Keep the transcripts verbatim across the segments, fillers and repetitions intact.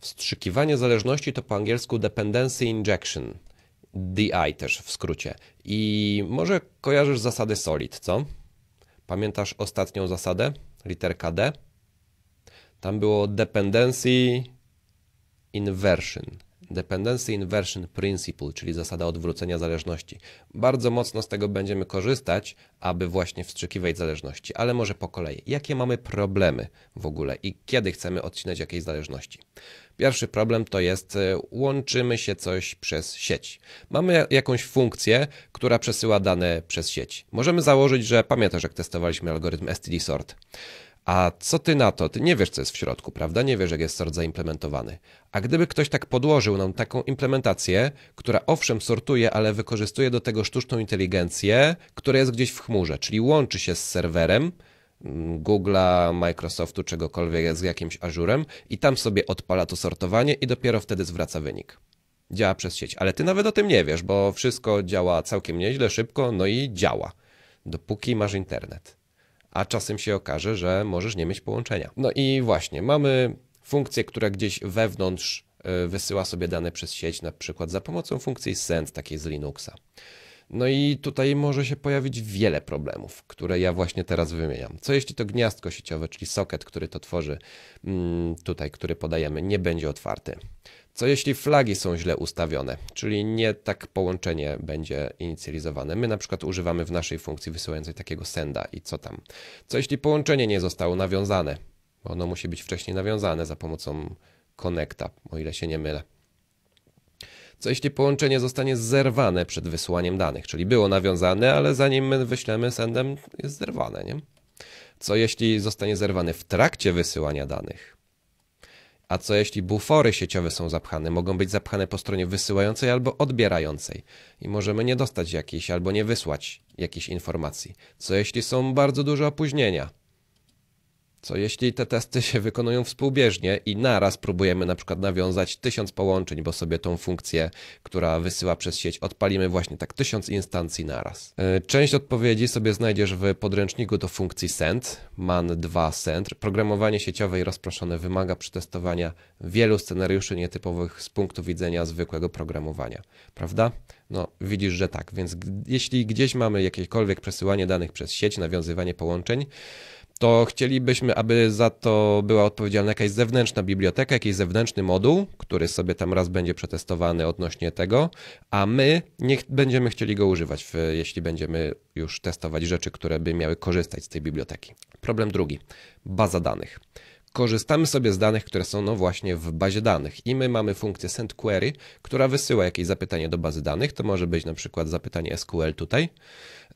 Wstrzykiwanie zależności to po angielsku dependency injection, D I też w skrócie. I może kojarzysz zasady SOLID, co? Pamiętasz ostatnią zasadę, literka D? Tam było dependency inversion, dependency inversion principle, czyli zasada odwrócenia zależności. Bardzo mocno z tego będziemy korzystać, aby właśnie wstrzykiwać zależności, ale może po kolei. Jakie mamy problemy w ogóle i kiedy chcemy odcinać jakieś zależności? Pierwszy problem to jest łączymy się coś przez sieć. Mamy jakąś funkcję, która przesyła dane przez sieć. Możemy założyć, że pamiętasz, jak testowaliśmy algorytm S T D Sort. A co ty na to? Ty nie wiesz, co jest w środku, prawda? Nie wiesz, jak jest sort zaimplementowany. A gdyby ktoś tak podłożył nam taką implementację, która owszem sortuje, ale wykorzystuje do tego sztuczną inteligencję, która jest gdzieś w chmurze, czyli łączy się z serwerem Google'a, Microsoftu, czegokolwiek, z jakimś Azurem i tam sobie odpala to sortowanie i dopiero wtedy zwraca wynik. Działa przez sieć, ale ty nawet o tym nie wiesz, bo wszystko działa całkiem nieźle, szybko, no i działa, dopóki masz internet. A czasem się okaże, że możesz nie mieć połączenia. No i właśnie, mamy funkcję, która gdzieś wewnątrz wysyła sobie dane przez sieć, na przykład za pomocą funkcji send, takiej z Linuxa. No i tutaj może się pojawić wiele problemów, które ja właśnie teraz wymieniam. Co jeśli to gniazdko sieciowe, czyli socket, który to tworzy, tutaj, który podajemy, nie będzie otwarty? Co jeśli flagi są źle ustawione, czyli nie tak połączenie będzie inicjalizowane. My na przykład używamy w naszej funkcji wysyłającej takiego senda i co tam. Co jeśli połączenie nie zostało nawiązane, bo ono musi być wcześniej nawiązane za pomocą connecta, o ile się nie mylę. Co jeśli połączenie zostanie zerwane przed wysłaniem danych, czyli było nawiązane, ale zanim my wyślemy sendem jest zerwane, nie? Co jeśli zostanie zerwane w trakcie wysyłania danych? A co jeśli bufory sieciowe są zapchane? Mogą być zapchane po stronie wysyłającej albo odbierającej i możemy nie dostać jakiejś albo nie wysłać jakiejś informacji. Co jeśli są bardzo duże opóźnienia? Co jeśli te testy się wykonują współbieżnie i naraz próbujemy na przykład nawiązać tysiąc połączeń, bo sobie tą funkcję, która wysyła przez sieć, odpalimy właśnie tak tysiąc instancji naraz. Część odpowiedzi sobie znajdziesz w podręczniku do funkcji send, man dwa send. Programowanie sieciowe i rozproszone wymaga przetestowania wielu scenariuszy nietypowych z punktu widzenia zwykłego programowania, prawda? No widzisz, że tak, więc jeśli gdzieś mamy jakiekolwiek przesyłanie danych przez sieć, nawiązywanie połączeń, to chcielibyśmy, aby za to była odpowiedzialna jakaś zewnętrzna biblioteka, jakiś zewnętrzny moduł, który sobie tam raz będzie przetestowany odnośnie tego, a my nie będziemy chcieli go używać, w, jeśli będziemy już testować rzeczy, które by miały korzystać z tej biblioteki. Problem drugi, baza danych. Korzystamy sobie z danych, które są no właśnie w bazie danych i my mamy funkcję send query, która wysyła jakieś zapytanie do bazy danych, to może być na przykład zapytanie S Q L tutaj,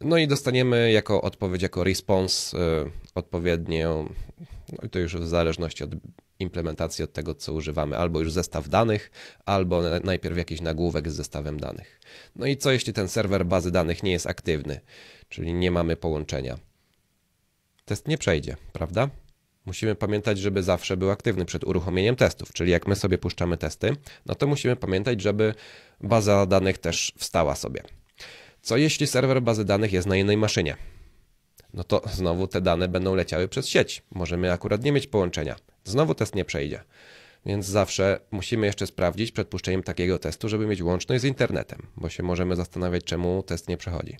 no i dostaniemy jako odpowiedź, jako response yy, odpowiednią, no i to już w zależności od implementacji, od tego co używamy, albo już zestaw danych, albo najpierw jakiś nagłówek z zestawem danych. No i co jeśli ten serwer bazy danych nie jest aktywny, czyli nie mamy połączenia? Test nie przejdzie, prawda? Musimy pamiętać, żeby zawsze był aktywny przed uruchomieniem testów, czyli jak my sobie puszczamy testy, no to musimy pamiętać, żeby baza danych też wstała sobie. Co jeśli serwer bazy danych jest na innej maszynie? No to znowu te dane będą leciały przez sieć. Możemy akurat nie mieć połączenia. Znowu test nie przejdzie. Więc zawsze musimy jeszcze sprawdzić przed puszczeniem takiego testu, żeby mieć łączność z internetem, bo się możemy zastanawiać, czemu test nie przechodzi.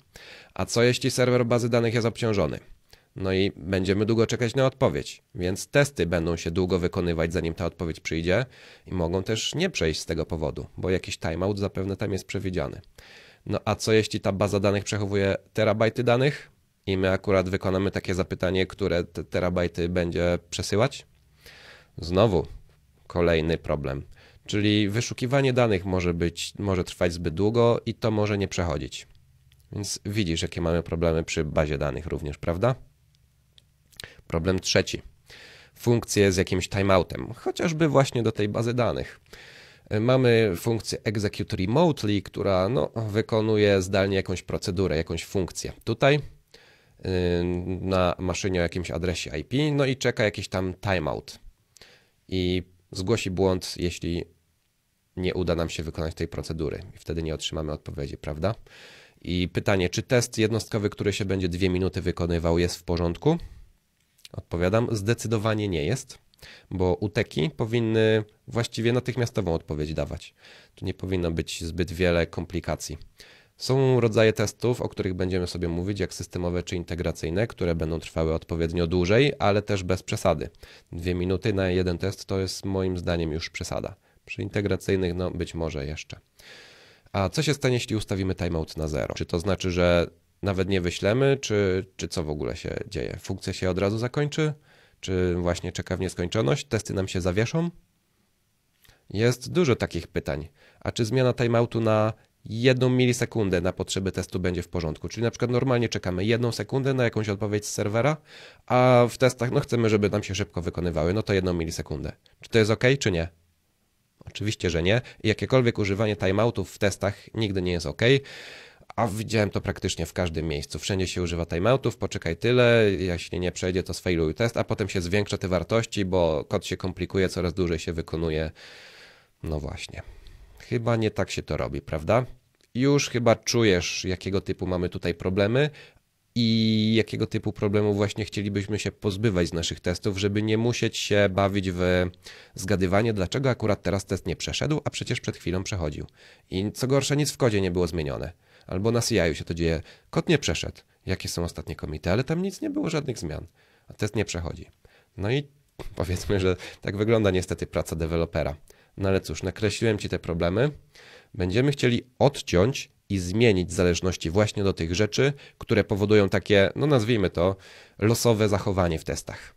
A co jeśli serwer bazy danych jest obciążony? No i będziemy długo czekać na odpowiedź, więc testy będą się długo wykonywać, zanim ta odpowiedź przyjdzie i mogą też nie przejść z tego powodu, bo jakiś timeout zapewne tam jest przewidziany. No a co jeśli ta baza danych przechowuje terabajty danych i my akurat wykonamy takie zapytanie, które te terabajty będzie przesyłać? Znowu kolejny problem, czyli wyszukiwanie danych może być, może trwać zbyt długo i to może nie przechodzić. Więc widzisz, jakie mamy problemy przy bazie danych również, prawda? Problem trzeci. Funkcje z jakimś timeoutem, chociażby właśnie do tej bazy danych. Mamy funkcję execute remotely, która no, wykonuje zdalnie jakąś procedurę, jakąś funkcję. Tutaj yy, na maszynie o jakimś adresie I P, no i czeka jakiś tam timeout. I zgłosi błąd, jeśli nie uda nam się wykonać tej procedury. I wtedy nie otrzymamy odpowiedzi, prawda? I pytanie, czy test jednostkowy, który się będzie dwie minuty wykonywał, jest w porządku? Odpowiadam, zdecydowanie nie jest. bo uteki powinny właściwie natychmiastową odpowiedź dawać. Tu nie powinno być zbyt wiele komplikacji. Są rodzaje testów, o których będziemy sobie mówić, jak systemowe czy integracyjne, które będą trwały odpowiednio dłużej, ale też bez przesady. Dwie minuty na jeden test to jest moim zdaniem już przesada. Przy integracyjnych no być może jeszcze. A co się stanie, jeśli ustawimy timeout na zero? Czy to znaczy, że nawet nie wyślemy, czy, czy co w ogóle się dzieje? Funkcja się od razu zakończy? Czy właśnie czeka w nieskończoność? Testy nam się zawieszą? Jest dużo takich pytań. A czy zmiana timeoutu na jedną milisekundę na potrzeby testu będzie w porządku? Czyli na przykład normalnie czekamy jedną sekundę na jakąś odpowiedź z serwera, a w testach no chcemy, żeby nam się szybko wykonywały, no to jedną milisekundę. Czy to jest ok, czy nie? Oczywiście, że nie. Jakiekolwiek używanie timeoutów w testach nigdy nie jest ok. A widziałem to praktycznie w każdym miejscu. Wszędzie się używa timeoutów, poczekaj tyle, jeśli nie przejdzie, to sfailuj test, a potem się zwiększa te wartości, bo kod się komplikuje, coraz dłużej się wykonuje. No właśnie. Chyba nie tak się to robi, prawda? Już chyba czujesz, jakiego typu mamy tutaj problemy i jakiego typu problemów właśnie chcielibyśmy się pozbywać z naszych testów, żeby nie musieć się bawić w zgadywanie, dlaczego akurat teraz test nie przeszedł, a przecież przed chwilą przechodził. I co gorsza, nic w kodzie nie było zmienione. Albo na C I się to dzieje, kod nie przeszedł, jakie są ostatnie komity, ale tam nic nie było, żadnych zmian, a test nie przechodzi. No i powiedzmy, że tak wygląda niestety praca dewelopera. No ale cóż, nakreśliłem Ci te problemy. Będziemy chcieli odciąć i zmienić zależności właśnie do tych rzeczy, które powodują takie, no nazwijmy to, losowe zachowanie w testach.